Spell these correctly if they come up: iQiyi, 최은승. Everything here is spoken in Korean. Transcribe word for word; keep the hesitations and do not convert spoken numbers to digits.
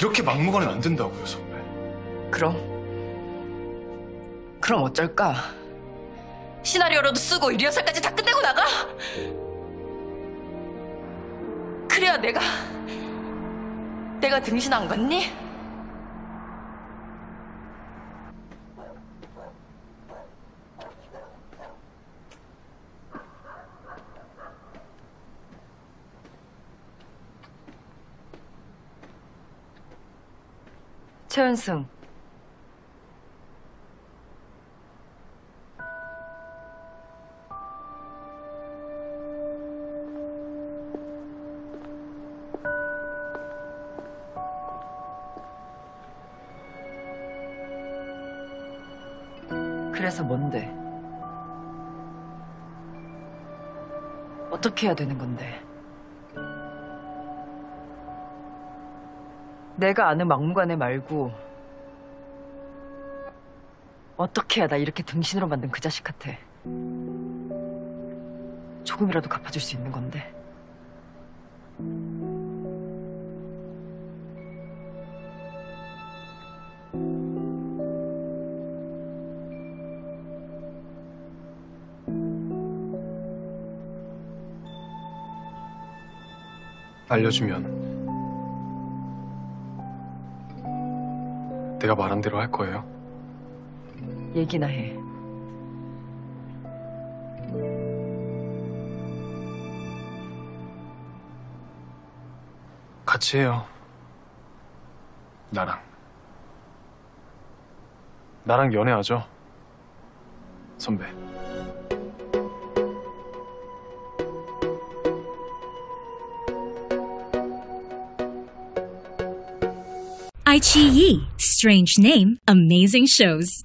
이렇게 막무가내는 안 된다고요, 선배. 그럼? 그럼 어쩔까? 시나리오라도 쓰고 리허설까지 다 끝내고 나가? 그래야 내가 내가 등신 안 갔니? 최은승, 그래서 뭔데? 어떻게 해야 되는 건데? 내가 아는 막무가내 말고 어떻게 해야 나 이렇게 등신으로 만든 그 자식한테 조금이라도 갚아줄 수 있는 건데? 알려주면 내가 말한 대로 할 거예요. 얘기나 해. 같이 해요. 나랑. 나랑 연애하죠, 선배. iQiyi. Strange name, amazing shows.